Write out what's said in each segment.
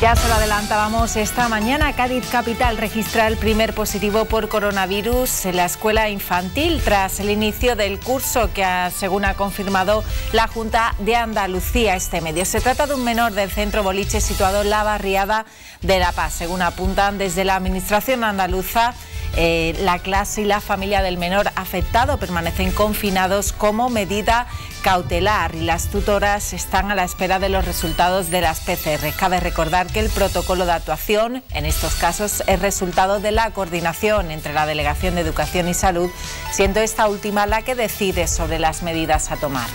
Ya se lo adelantábamos esta mañana, Cádiz capital registra el primer positivo por coronavirus en la escuela infantil tras el inicio del curso que, según ha confirmado la Junta de Andalucía este medio. Se trata de un menor del centro boliche situado en la barriada de La Paz. Según apuntan desde la administración andaluza, la clase y la familia del menor afectado permanecen confinados como medida cautelar y las tutoras están a la espera de los resultados de las PCR. Cabe recordar que el protocolo de actuación en estos casos es resultado de la coordinación entre la Delegación de Educación y Salud, siendo esta última la que decide sobre las medidas a tomar.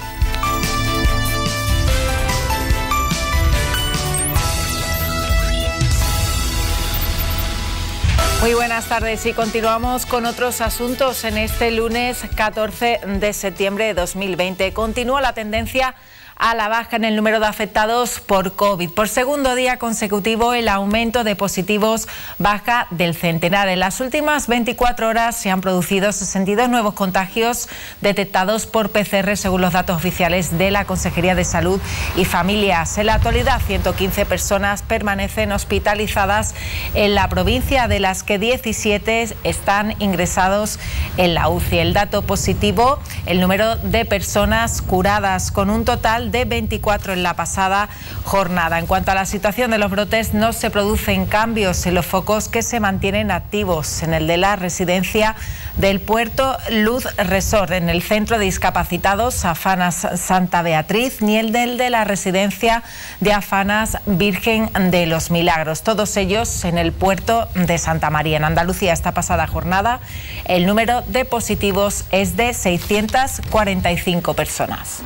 Muy buenas tardes y continuamos con otros asuntos en este lunes 14 de septiembre de 2020. Continúa la tendencia a la baja en el número de afectados por COVID. Por segundo día consecutivo, el aumento de positivos baja del centenar. En las últimas 24 horas se han producido 62 nuevos contagios detectados por PCR, según los datos oficiales de la Consejería de Salud y Familias. En la actualidad, 115 personas permanecen hospitalizadas en la provincia, de las que 17 están ingresados en la UCI. El dato positivo, el número de personas curadas, con un total de 24 en la pasada jornada. En cuanto a la situación de los brotes, no se producen cambios en los focos que se mantienen activos, en el de la residencia del Puerto Luz Resort, en el Centro de Discapacitados Afanas Santa Beatriz, ni el de la residencia de Afanas Virgen de los Milagros. Todos ellos en el Puerto de Santa María. En Andalucía, esta pasada jornada, el número de positivos es de 645 personas.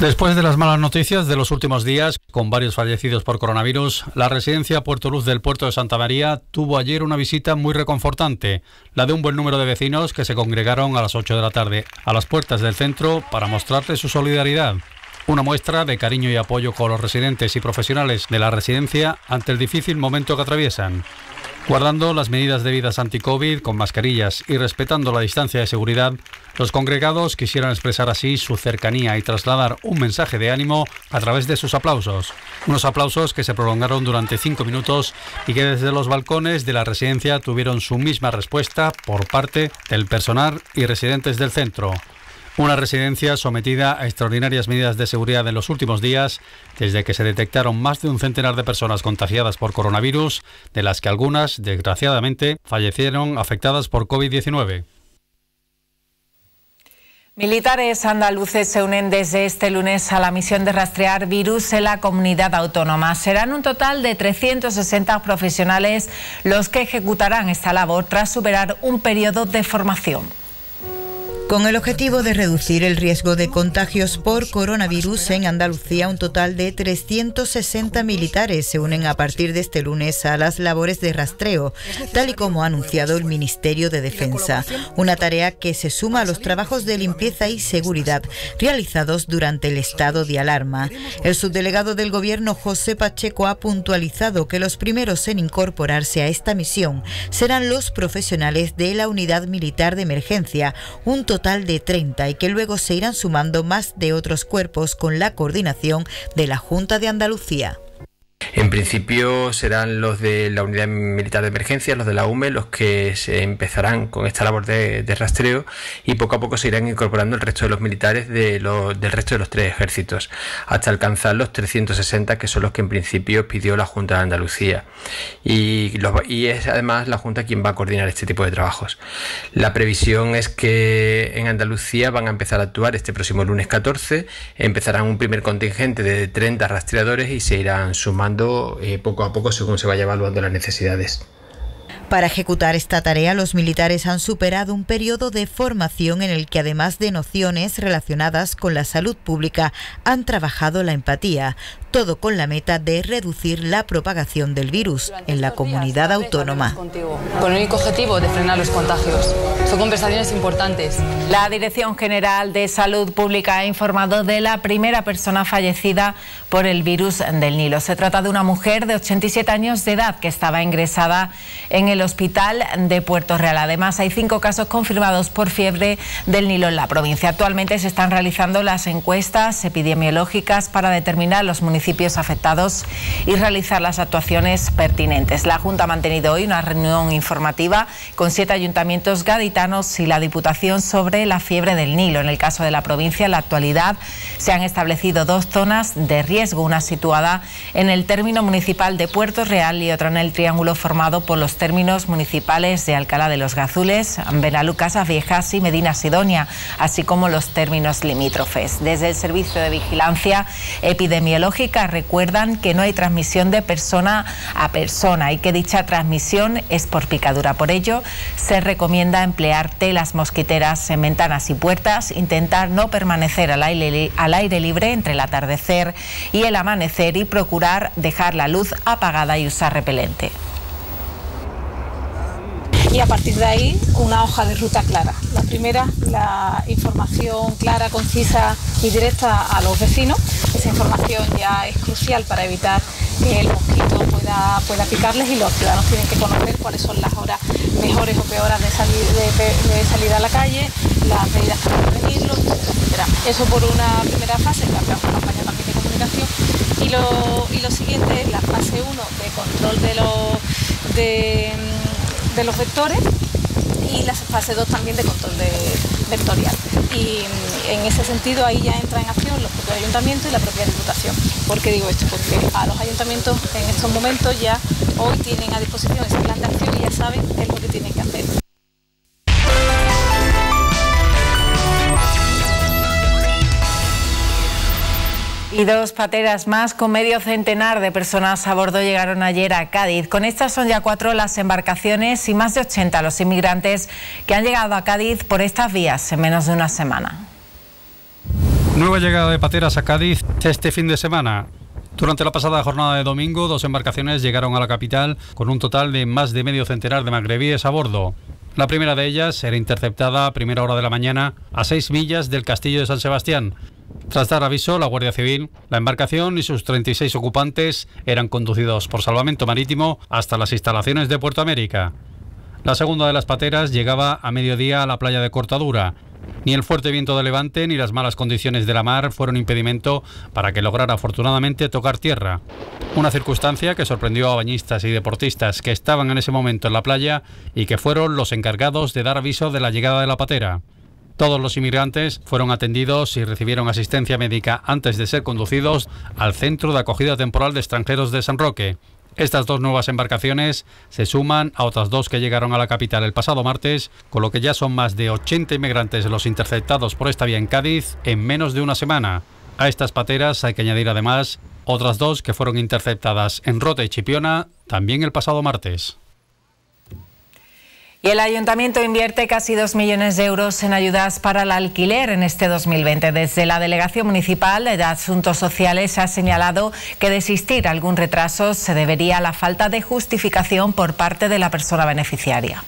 Después de las malas noticias de los últimos días, con varios fallecidos por coronavirus, la residencia Puerto Luz del Puerto de Santa María tuvo ayer una visita muy reconfortante, la de un buen número de vecinos que se congregaron a las 8 de la tarde a las puertas del centro para mostrarle su solidaridad. Una muestra de cariño y apoyo con los residentes y profesionales de la residencia ante el difícil momento que atraviesan. Guardando las medidas debidas anti-COVID, con mascarillas y respetando la distancia de seguridad, los congregados quisieron expresar así su cercanía y trasladar un mensaje de ánimo a través de sus aplausos. Unos aplausos que se prolongaron durante 5 minutos y que desde los balcones de la residencia tuvieron su misma respuesta por parte del personal y residentes del centro. Una residencia sometida a extraordinarias medidas de seguridad en los últimos días, desde que se detectaron más de un centenar de personas contagiadas por coronavirus, de las que algunas, desgraciadamente, fallecieron afectadas por COVID-19. Militares andaluces se unen desde este lunes a la misión de rastrear virus en la comunidad autónoma. Serán un total de 360 profesionales los que ejecutarán esta labor tras superar un periodo de formación. Con el objetivo de reducir el riesgo de contagios por coronavirus en Andalucía, un total de 360 militares se unen a partir de este lunes a las labores de rastreo, tal y como ha anunciado el Ministerio de Defensa. Una tarea que se suma a los trabajos de limpieza y seguridad realizados durante el estado de alarma. El subdelegado del Gobierno, José Pacheco, ha puntualizado que los primeros en incorporarse a esta misión serán los profesionales de la Unidad Militar de Emergencia, un total de 30, y que luego se irán sumando más de otros cuerpos con la coordinación de la Junta de Andalucía. En principio serán los de la Unidad Militar de Emergencia, los de la UME, los que se empezarán con esta labor de rastreo, y poco a poco se irán incorporando el resto de los militares del resto de los 3 ejércitos, hasta alcanzar los 360, que son los que en principio pidió la Junta de Andalucía. Y es además la Junta quien va a coordinar este tipo de trabajos. La previsión es que en Andalucía van a empezar a actuar este próximo lunes 14, empezarán un primer contingente de 30 rastreadores y se irán sumando poco a poco según se vaya evaluando las necesidades. Para ejecutar esta tarea, los militares han superado un periodo de formación en el que, además de nociones relacionadas con la salud pública, han trabajado la empatía, todo con la meta de reducir la propagación del virus en la comunidad autónoma. Con el único objetivo de frenar los contagios. Son conversaciones importantes. La Dirección General de Salud Pública ha informado de la primera persona fallecida por el virus del Nilo. Se trata de una mujer de 87 años de edad que estaba ingresada en el hospital de Puerto Real. Además, hay 5 casos confirmados por fiebre del Nilo en la provincia. Actualmente se están realizando las encuestas epidemiológicas para determinar los municipios afectados y realizar las actuaciones pertinentes. La Junta ha mantenido hoy una reunión informativa con 7 ayuntamientos gaditanos y la Diputación sobre la fiebre del Nilo. En el caso de la provincia, en la actualidad se han establecido 2 zonas de riesgo, una situada en el término municipal de Puerto Real y otra en el triángulo formado por los términos municipales de Alcalá de los Gazules, Benalup-Casas Viejas y Medina Sidonia, así como los términos limítrofes. Desde el Servicio de Vigilancia Epidemiológica recuerdan que no hay transmisión de persona a persona y que dicha transmisión es por picadura. Por ello, se recomienda emplear telas mosquiteras en ventanas y puertas, intentar no permanecer al aire libre entre el atardecer y el amanecer y procurar dejar la luz apagada y usar repelente. Y a partir de ahí, una hoja de ruta clara. La primera, la información clara, concisa y directa a los vecinos. Esa información ya es crucial para evitar que el mosquito pueda picarles, y los ciudadanos tienen que conocer cuáles son las horas mejores o peores de salida a la calle, las medidas para prevenirlo, etcétera. Eso por una primera fase, que habrá una campaña también de comunicación. Y lo siguiente, la fase 1 de control de los vectores, y la fase 2 también de control vectorial. Y en ese sentido ahí ya entra en acción los propios ayuntamientos y la propia Diputación. ¿Por qué digo esto? Porque a los ayuntamientos en estos momentos ya hoy tienen a disposición ese plan de acción y ya saben qué es lo que tienen que hacer. Y 2 pateras más con medio centenar de personas a bordo llegaron ayer a Cádiz. Con estas son ya 4 las embarcaciones y más de 80 los inmigrantes que han llegado a Cádiz por estas vías en menos de una semana. Nueva llegada de pateras a Cádiz este fin de semana. Durante la pasada jornada de domingo, 2 embarcaciones llegaron a la capital con un total de más de medio centenar de magrebíes a bordo. La primera de ellas era interceptada a primera hora de la mañana a 6 millas del castillo de San Sebastián. Tras dar aviso, la Guardia Civil, la embarcación y sus 36 ocupantes eran conducidos por salvamento marítimo hasta las instalaciones de Puerto América. La segunda de las pateras llegaba a mediodía a la playa de Cortadura. Ni el fuerte viento de levante ni las malas condiciones de la mar fueron impedimento para que lograra afortunadamente tocar tierra. Una circunstancia que sorprendió a bañistas y deportistas que estaban en ese momento en la playa y que fueron los encargados de dar aviso de la llegada de la patera. Todos los inmigrantes fueron atendidos y recibieron asistencia médica antes de ser conducidos al Centro de Acogida Temporal de Extranjeros de San Roque. Estas 2 nuevas embarcaciones se suman a otras 2 que llegaron a la capital el pasado martes, con lo que ya son más de 80 inmigrantes los interceptados por esta vía en Cádiz en menos de una semana. A estas pateras hay que añadir además otras 2 que fueron interceptadas en Rota y Chipiona también el pasado martes. Y el Ayuntamiento invierte casi 2 millones de euros en ayudas para el alquiler en este 2020. Desde la Delegación Municipal de Asuntos Sociales se ha señalado que de existir algún retraso se debería a la falta de justificación por parte de la persona beneficiaria.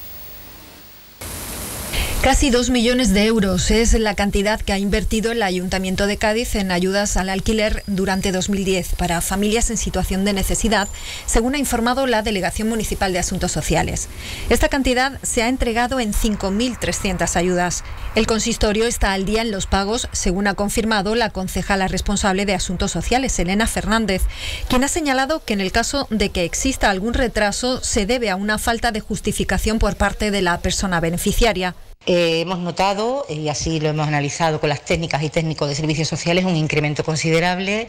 Casi 2 millones de euros es la cantidad que ha invertido el Ayuntamiento de Cádiz en ayudas al alquiler durante 2010 para familias en situación de necesidad, según ha informado la Delegación Municipal de Asuntos Sociales. Esta cantidad se ha entregado en 5.300 ayudas. El consistorio está al día en los pagos, según ha confirmado la concejala responsable de Asuntos Sociales, Helena Fernández, quien ha señalado que en el caso de que exista algún retraso se debe a una falta de justificación por parte de la persona beneficiaria. Hemos notado, y así lo hemos analizado con las técnicas y técnicos de servicios sociales, un incremento considerable,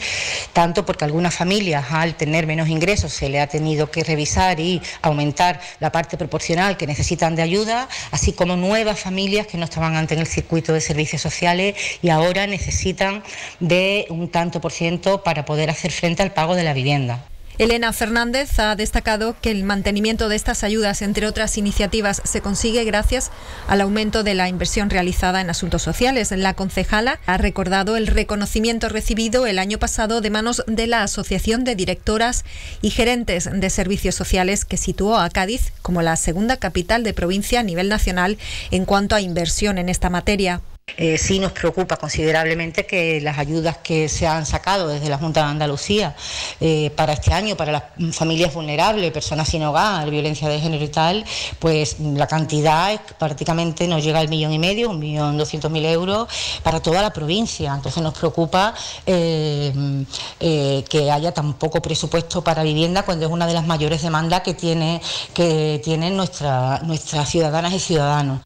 tanto porque algunas familias al tener menos ingresos se le ha tenido que revisar y aumentar la parte proporcional que necesitan de ayuda, así como nuevas familias que no estaban antes en el circuito de servicios sociales y ahora necesitan de un tanto por ciento para poder hacer frente al pago de la vivienda. Helena Fernández ha destacado que el mantenimiento de estas ayudas, entre otras iniciativas, se consigue gracias al aumento de la inversión realizada en asuntos sociales. La concejala ha recordado el reconocimiento recibido el año pasado de manos de la Asociación de Directoras y Gerentes de Servicios Sociales, que situó a Cádiz como la segunda capital de provincia a nivel nacional en cuanto a inversión en esta materia. Sí nos preocupa considerablemente que las ayudas que se han sacado desde la Junta de Andalucía para este año, para las familias vulnerables, personas sin hogar, violencia de género y tal, pues la cantidad es, prácticamente no llega al 1,5 millones, 1.200.000 euros para toda la provincia. Entonces nos preocupa que haya tan poco presupuesto para vivienda cuando es una de las mayores demandas que tienen nuestras ciudadanas y ciudadanos.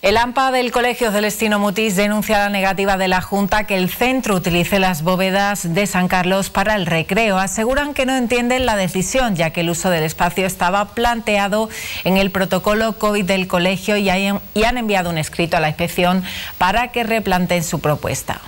El AMPA del Colegio Celestino Mutis denuncia la negativa de la Junta que el centro utilice las bóvedas de San Carlos para el recreo. Aseguran que no entienden la decisión, ya que el uso del espacio estaba planteado en el protocolo COVID del colegio y han enviado un escrito a la inspección para que replanteen su propuesta.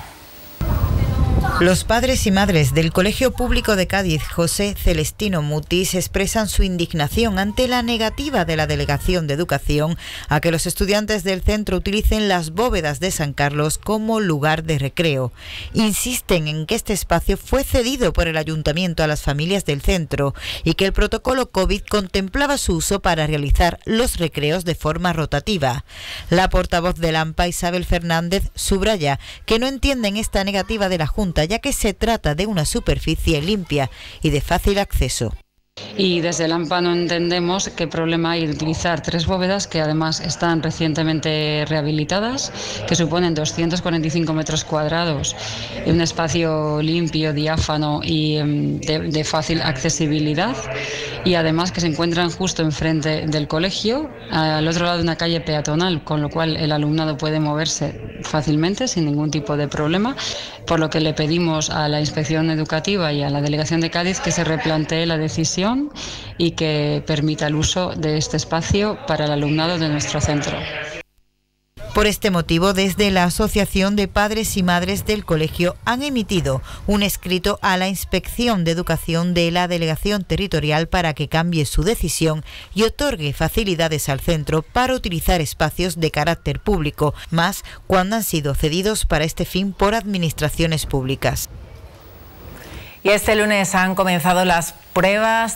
Los padres y madres del Colegio Público de Cádiz José Celestino Mutis expresan su indignación ante la negativa de la Delegación de Educación a que los estudiantes del centro utilicen las bóvedas de San Carlos como lugar de recreo. Insisten en que este espacio fue cedido por el ayuntamiento a las familias del centro y que el protocolo COVID contemplaba su uso para realizar los recreos de forma rotativa. La portavoz del AMPA, Isabel Fernández, subraya que no entienden esta negativa de la Junta, ya que se trata de una superficie limpia y de fácil acceso. Y desde el AMPA no entendemos qué problema hay de utilizar tres bóvedas que además están recientemente rehabilitadas, que suponen 245 metros cuadrados, un espacio limpio, diáfano y de fácil accesibilidad, y además que se encuentran justo enfrente del colegio, al otro lado de una calle peatonal, con lo cual el alumnado puede moverse fácilmente sin ningún tipo de problema, por lo que le pedimos a la Inspección Educativa y a la Delegación de Cádiz que se replantee la decisión y que permita el uso de este espacio para el alumnado de nuestro centro. Por este motivo, desde la Asociación de Padres y Madres del Colegio han emitido un escrito a la Inspección de Educación de la Delegación Territorial para que cambie su decisión y otorgue facilidades al centro para utilizar espacios de carácter público, más cuando han sido cedidos para este fin por administraciones públicas. Y este lunes han comenzado las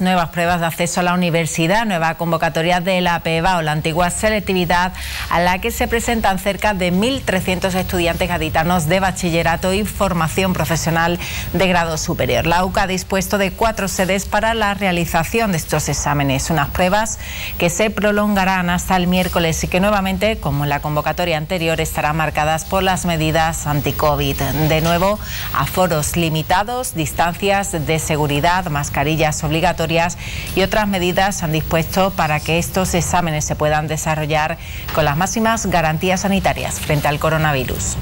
nuevas pruebas de acceso a la universidad, nueva convocatoria de la PEVAO, la antigua selectividad, a la que se presentan cerca de 1.300 estudiantes gaditanos de bachillerato y formación profesional de grado superior. La UCA ha dispuesto de 4 sedes para la realización de estos exámenes, unas pruebas que se prolongarán hasta el miércoles y que nuevamente, como en la convocatoria anterior, estarán marcadas por las medidas anti-COVID. De nuevo, aforos limitados, distancias de seguridad, mascarillas obligatorias y otras medidas se han dispuesto para que estos exámenes se puedan desarrollar con las máximas garantías sanitarias frente al coronavirus.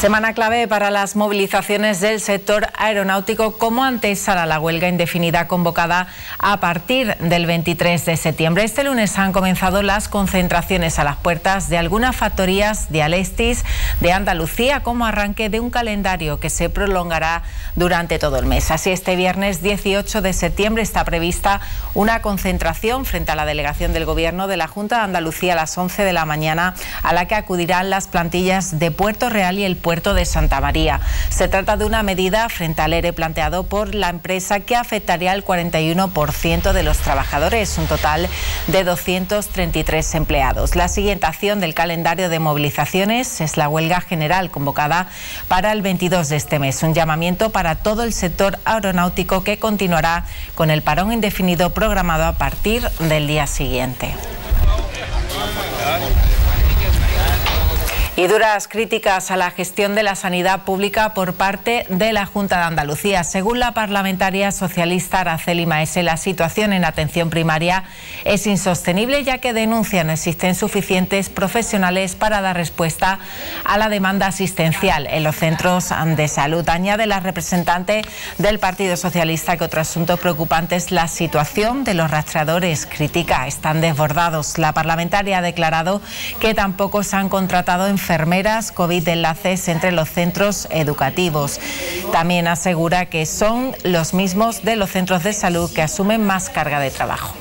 Semana clave para las movilizaciones del sector aeronáutico como antesala a la huelga indefinida convocada a partir del 23 de septiembre. Este lunes han comenzado las concentraciones a las puertas de algunas factorías de Alestis de Andalucía como arranque de un calendario que se prolongará durante todo el mes. Así, este viernes 18 de septiembre está prevista una concentración frente a la delegación del Gobierno de la Junta de Andalucía a las 11 de la mañana, a la que acudirán las plantillas de Puerto Real y el Puerto de Santa María. Se trata de una medida frente al ERE planteado por la empresa que afectaría al 41% de los trabajadores, un total de 233 empleados. La siguiente acción del calendario de movilizaciones es la huelga general convocada para el 22 de este mes, un llamamiento para todo el sector aeronáutico que continuará con el parón indefinido programado a partir del día siguiente. Y duras críticas a la gestión de la sanidad pública por parte de la Junta de Andalucía. Según la parlamentaria socialista Araceli Maese, la situación en atención primaria es insostenible, ya que denuncia no existen suficientes profesionales para dar respuesta a la demanda asistencial en los centros de salud. Añade la representante del Partido Socialista que otro asunto preocupante es la situación de los rastreadores. Critica, están desbordados. La parlamentaria ha declarado que tampoco se han contratado enfermeras COVID de enlaces entre los centros educativos. También asegura que son los mismos de los centros de salud que asumen más carga de trabajo.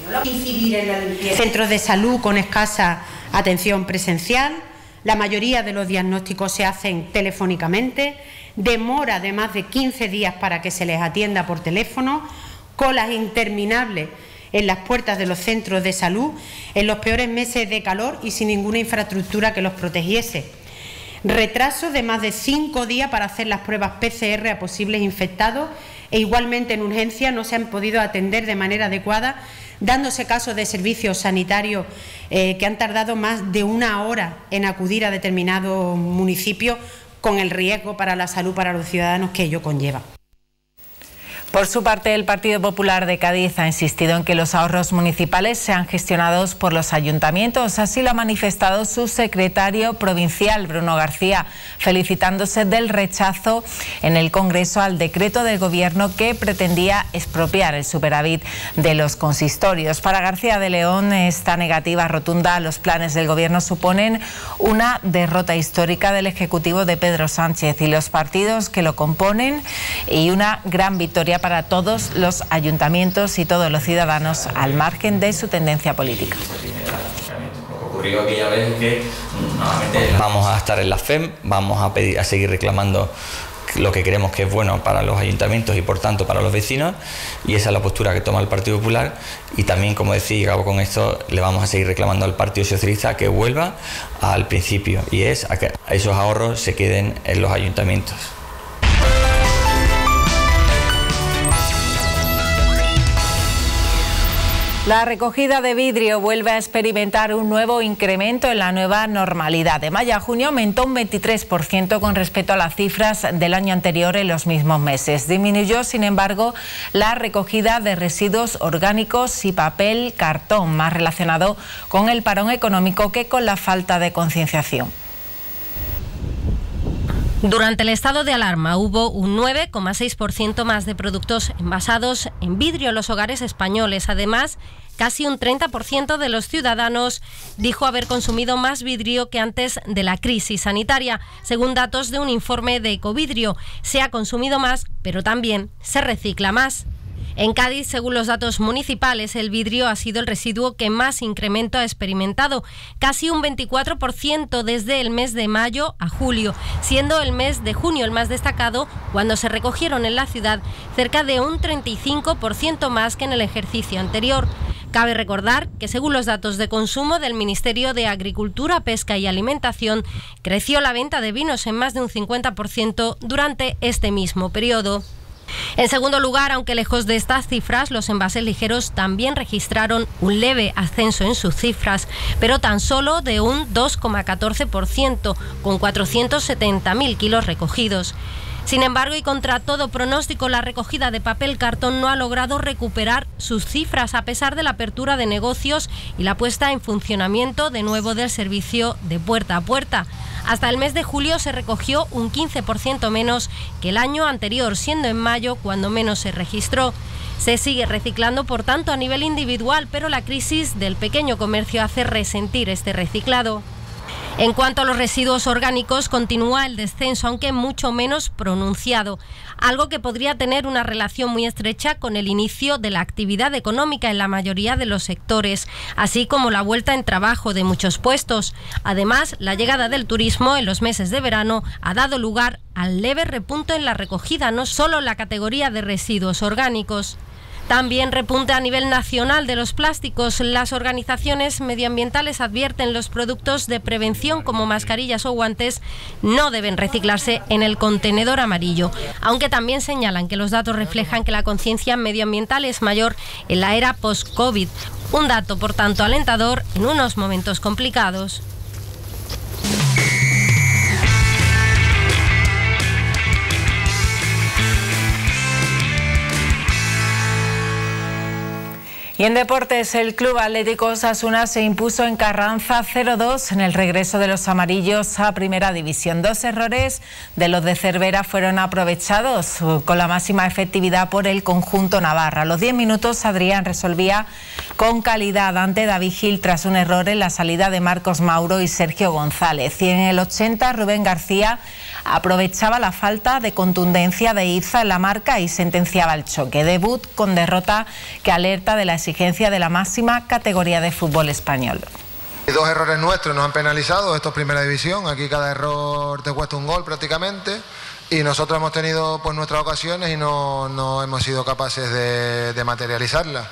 Centros de salud con escasa atención presencial, la mayoría de los diagnósticos se hacen telefónicamente, demora de más de 15 días para que se les atienda por teléfono, colas interminables en las puertas de los centros de salud, en los peores meses de calor y sin ninguna infraestructura que los protegiese. Retraso de más de 5 días para hacer las pruebas PCR a posibles infectados e igualmente en urgencia no se han podido atender de manera adecuada, dándose casos de servicios sanitarios que han tardado más de una hora en acudir a determinados municipios, con el riesgo para la salud para los ciudadanos que ello conlleva. Por su parte, el Partido Popular de Cádiz ha insistido en que los ahorros municipales sean gestionados por los ayuntamientos. Así lo ha manifestado su secretario provincial, Bruno García, felicitándose del rechazo en el Congreso al decreto del Gobierno que pretendía expropiar el superávit de los consistorios. Para García de León, esta negativa rotunda a los planes del Gobierno suponen una derrota histórica del Ejecutivo de Pedro Sánchez y los partidos que lo componen y una gran victoria para todos los ayuntamientos y todos los ciudadanos al margen de su tendencia política. Ocurrió aquella vez que vamos a estar en la FEM, vamos a seguir reclamando lo que creemos que es bueno para los ayuntamientos y por tanto para los vecinos, y esa es la postura que toma el Partido Popular, y también, como decía, y acabo con esto, le vamos a seguir reclamando al Partido Socialista que vuelva al principio, y es a que esos ahorros se queden en los ayuntamientos. La recogida de vidrio vuelve a experimentar un nuevo incremento en la nueva normalidad. De mayo a junio aumentó un 23% con respecto a las cifras del año anterior en los mismos meses. Disminuyó, sin embargo, la recogida de residuos orgánicos y papel cartón, más relacionado con el parón económico que con la falta de concienciación. Durante el estado de alarma hubo un 9,6% más de productos envasados en vidrio en los hogares españoles. Además, casi un 30% de los ciudadanos dijo haber consumido más vidrio que antes de la crisis sanitaria. Según datos de un informe de Ecovidrio, se ha consumido más, pero también se recicla más. En Cádiz, según los datos municipales, el vidrio ha sido el residuo que más incremento ha experimentado, casi un 24% desde el mes de mayo a julio, siendo el mes de junio el más destacado, cuando se recogieron en la ciudad cerca de un 35% más que en el ejercicio anterior. Cabe recordar que, según los datos de consumo del Ministerio de Agricultura, Pesca y Alimentación, creció la venta de vinos en más de un 50% durante este mismo periodo. En segundo lugar, aunque lejos de estas cifras, los envases ligeros también registraron un leve ascenso en sus cifras, pero tan solo de un 2,14%, con 470.000 kilos recogidos. Sin embargo, y contra todo pronóstico, la recogida de papel cartón no ha logrado recuperar sus cifras a pesar de la apertura de negocios y la puesta en funcionamiento de nuevo del servicio de puerta a puerta. Hasta el mes de julio se recogió un 15% menos que el año anterior, siendo en mayo cuando menos se registró. Se sigue reciclando, por tanto, a nivel individual, pero la crisis del pequeño comercio hace resentir este reciclado. En cuanto a los residuos orgánicos, continúa el descenso, aunque mucho menos pronunciado, algo que podría tener una relación muy estrecha con el inicio de la actividad económica en la mayoría de los sectores, así como la vuelta en trabajo de muchos puestos. Además, la llegada del turismo en los meses de verano ha dado lugar al leve repunte en la recogida, no solo en la categoría de residuos orgánicos. También repunta a nivel nacional de los plásticos. Las organizaciones medioambientales advierten los productos de prevención como mascarillas o guantes no deben reciclarse en el contenedor amarillo, aunque también señalan que los datos reflejan que la conciencia medioambiental es mayor en la era post-COVID, un dato por tanto alentador en unos momentos complicados. Y en deportes, el Club Atlético Osasuna se impuso en Carranza 0-2 en el regreso de los amarillos a Primera División. Dos errores de los de Cervera fueron aprovechados con la máxima efectividad por el conjunto navarra. A los 10 minutos, Adrián resolvía con calidad ante David Gil tras un error en la salida de Marcos Mauro y Sergio González. Y en el 80, Rubén García aprovechaba la falta de contundencia de Iza en la marca y sentenciaba el choque. Debut con derrota que alerta de la exigencia de la máxima categoría de fútbol español. Dos errores nuestros nos han penalizado, esto es Primera División, aquí cada error te cuesta un gol prácticamente, Y nosotros hemos tenido pues nuestras ocasiones y no hemos sido capaces de materializarlas.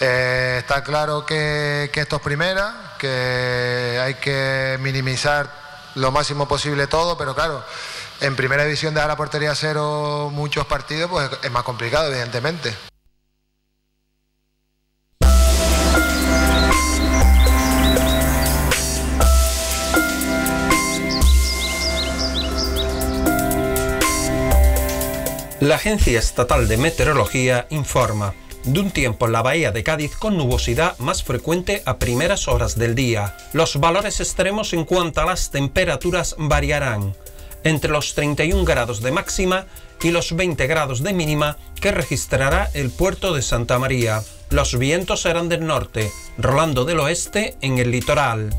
Está claro que esto es primera, que hay que minimizar lo máximo posible todo, pero claro, en primera división dejar la portería a cero muchos partidos pues es más complicado, evidentemente. La Agencia Estatal de Meteorología informa de un tiempo en la bahía de Cádiz con nubosidad más frecuente a primeras horas del día. Los valores extremos en cuanto a las temperaturas variarán entre los 31 grados de máxima y los 20 grados de mínima que registrará el puerto de Santa María. Los vientos serán del norte, rolando del oeste en el litoral.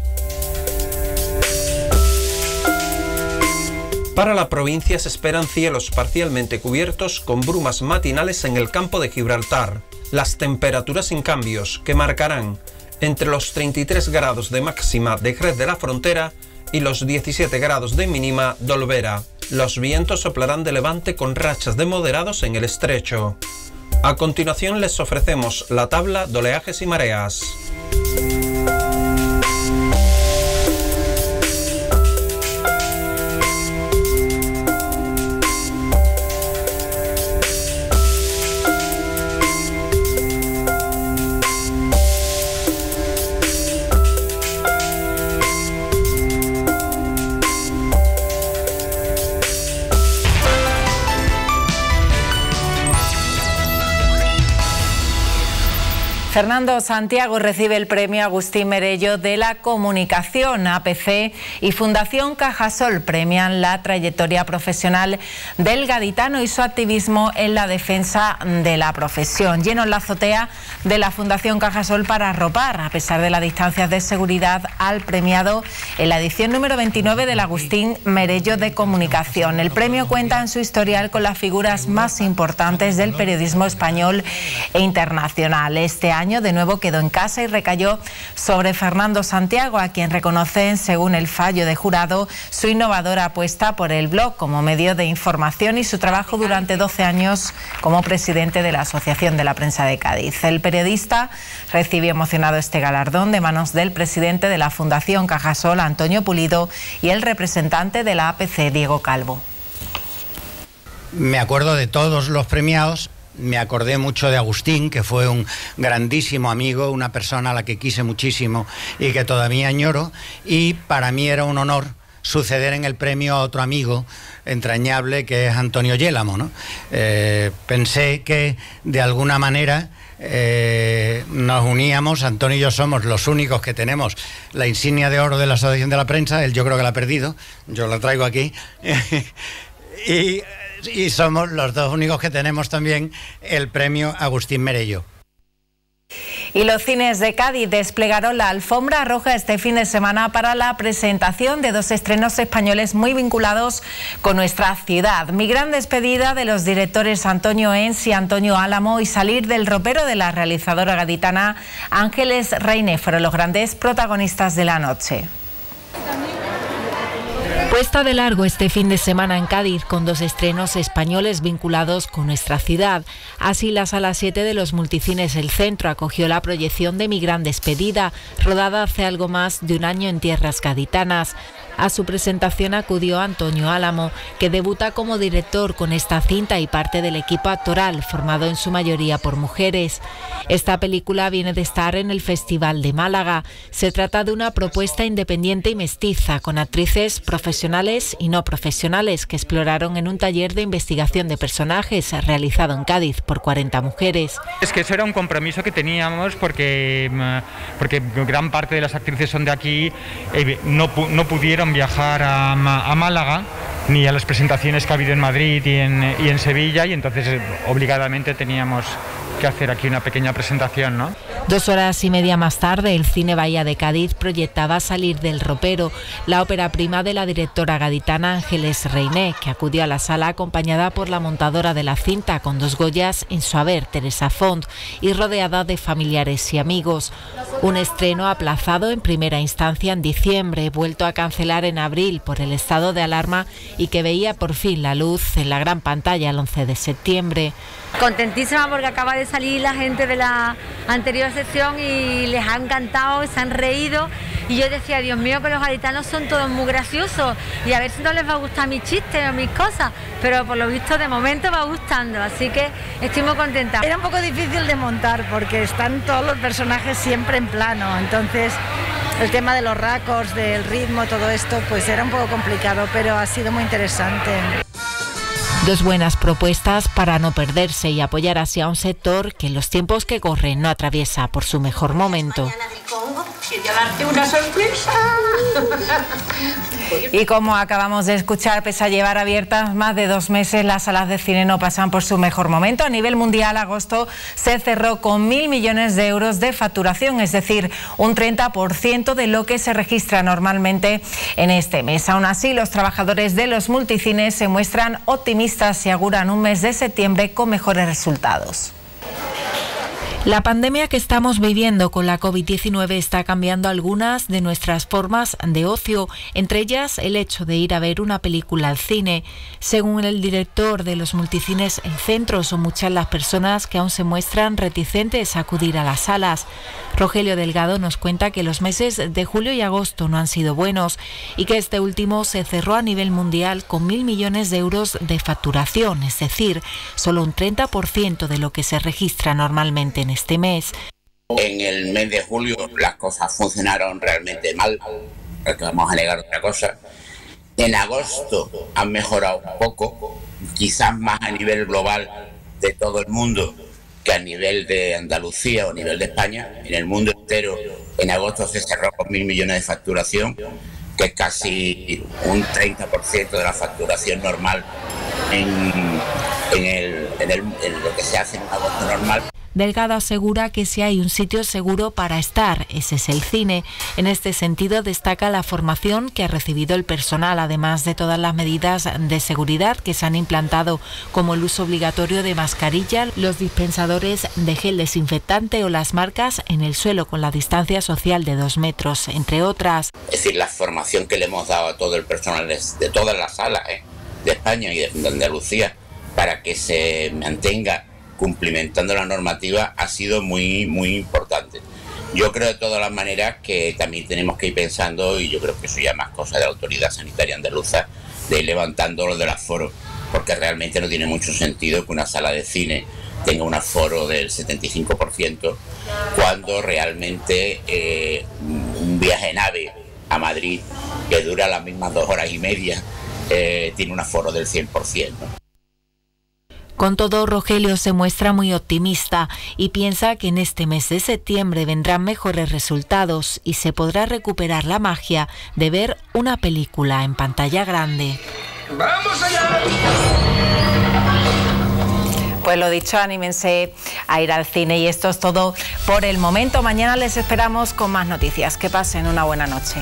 Para la provincia se esperan cielos parcialmente cubiertos con brumas matinales en el campo de Gibraltar. Las temperaturas sin cambios, que marcarán entre los 33 grados de máxima de Jerez de la Frontera y los 17 grados de mínima de Olvera. Los vientos soplarán de levante con rachas de moderados en el estrecho. A continuación les ofrecemos la tabla de oleajes y mareas. Fernando Santiago recibe el premio Agustín Merello de la Comunicación. APC y Fundación Cajasol premian la trayectoria profesional del gaditano y su activismo en la defensa de la profesión. Lleno en la azotea de la Fundación Cajasol para arropar, a pesar de las distancias de seguridad, al premiado en la edición número 29 del Agustín Merello de Comunicación. El premio cuenta en su historial con las figuras más importantes del periodismo español e internacional. Este año de nuevo quedó en casa y recayó sobre Fernando Santiago, a quien reconocen, según el fallo de jurado, su innovadora apuesta por el blog como medio de información y su trabajo durante 12 años como presidente de la Asociación de la Prensa de Cádiz. El periodista recibió emocionado este galardón de manos del presidente de la Fundación Cajasol, Antonio Pulido, y el representante de la APC, Diego Calvo. Me acuerdo de todos los premiados. Me acordé mucho de Agustín, que fue un grandísimo amigo, una persona a la que quise muchísimo y que todavía añoro, y para mí era un honor suceder en el premio a otro amigo entrañable que es Antonio Álamo, ¿no? Pensé que de alguna manera nos uníamos. Antonio y yo somos los únicos que tenemos la insignia de oro de la Asociación de la Prensa. Él yo creo que la ha perdido, yo la traigo aquí y somos los dos únicos que tenemos también el premio Agustín Merello. Y los cines de Cádiz desplegaron la alfombra roja este fin de semana para la presentación de dos estrenos españoles muy vinculados con nuestra ciudad. Mi Gran Despedida, de los directores Antonio Ens y Antonio Álamo, y Salir del Ropero, de la realizadora gaditana Ángeles Reine, fueron los grandes protagonistas de la noche. Puesta de largo este fin de semana en Cádiz con dos estrenos españoles vinculados con nuestra ciudad. Así, la sala 7 de los Multicines El Centro acogió la proyección de Mi Gran Despedida, rodada hace algo más de un año en tierras gaditanas. A su presentación acudió Antonio Álamo, que debuta como director con esta cinta y parte del equipo actoral, formado en su mayoría por mujeres. Esta película viene de estar en el Festival de Málaga. Se trata de una propuesta independiente y mestiza, con actrices profesionales y no profesionales que exploraron en un taller de investigación de personajes realizado en Cádiz por 40 mujeres. Es que eso era un compromiso que teníamos porque gran parte de las actrices son de aquí, no pudieron viajar a Málaga ni a las presentaciones que ha habido en Madrid y en Sevilla, y entonces obligadamente teníamos que hacer aquí una pequeña presentación, ¿no? 2 horas y media más tarde, el Cine Bahía de Cádiz proyectaba Salir del Ropero, la ópera prima de la directora gaditana Ángeles Reinés, que acudió a la sala acompañada por la montadora de la cinta, con 2 Goyas en su haber, Teresa Font, y rodeada de familiares y amigos. Un estreno aplazado en primera instancia en diciembre, vuelto a cancelar en abril por el estado de alarma y que veía por fin la luz en la gran pantalla el 11 de septiembre. Contentísima porque acaba de salir la gente de la anterior sección y les ha encantado, se han reído y yo decía, Dios mío, que los gaditanos son todos muy graciosos y a ver si no les va a gustar mis chistes o mis cosas, pero por lo visto de momento va gustando, así que estoy muy contenta. Era un poco difícil de montar porque están todos los personajes siempre en plano, entonces el tema de los raccords, del ritmo, todo esto, pues era un poco complicado, pero ha sido muy interesante. 2 buenas propuestas para no perderse y apoyar hacia un sector que en los tiempos que corren no atraviesa por su mejor momento. Y como acabamos de escuchar, pese a llevar abiertas más de 2 meses, las salas de cine no pasan por su mejor momento. A nivel mundial, agosto se cerró con 1.000 millones de euros de facturación, es decir, un 30% de lo que se registra normalmente en este mes. Aún así, los trabajadores de los multicines se muestran optimistas y auguran un mes de septiembre con mejores resultados. La pandemia que estamos viviendo con la COVID-19 está cambiando algunas de nuestras formas de ocio, entre ellas el hecho de ir a ver una película al cine. Según el director de los multicines El Centro, son muchas las personas que aún se muestran reticentes a acudir a las salas. Rogelio Delgado nos cuenta que los meses de julio y agosto no han sido buenos y que este último se cerró a nivel mundial con 1.000 millones de euros de facturación, es decir, solo un 30% de lo que se registra normalmente en este mes. En el mes de julio las cosas funcionaron realmente mal, porque vamos a alegar otra cosa. En agosto han mejorado un poco, quizás más a nivel global de todo el mundo que a nivel de Andalucía o a nivel de España. En el mundo entero en agosto se cerró con 1.000 millones de facturación, que es casi un 30% de la facturación normal en lo que se hace en agosto normal. Delgado asegura que si hay un sitio seguro para estar, ese es el cine. En este sentido, destaca la formación que ha recibido el personal, además de todas las medidas de seguridad que se han implantado, como el uso obligatorio de mascarilla, los dispensadores de gel desinfectante o las marcas en el suelo con la distancia social de 2 metros, entre otras. Es decir, la formación que le hemos dado a todo el personal de todas las salas de España y de Andalucía para que se mantenga cumplimentando la normativa ha sido muy importante. Yo creo de todas las maneras que también tenemos que ir pensando, y yo creo que eso ya más cosa de la autoridad sanitaria andaluza, de ir levantando lo del aforo, porque realmente no tiene mucho sentido que una sala de cine tenga un aforo del 75% cuando realmente un viaje en AVE a Madrid que dura las mismas 2 horas y media tiene un aforo del 100%, ¿no? Con todo, Rogelio se muestra muy optimista y piensa que en este mes de septiembre vendrán mejores resultados y se podrá recuperar la magia de ver una película en pantalla grande. ¡Vamos allá! Pues lo dicho, anímense a ir al cine y esto es todo por el momento. Mañana les esperamos con más noticias. Que pasen una buena noche.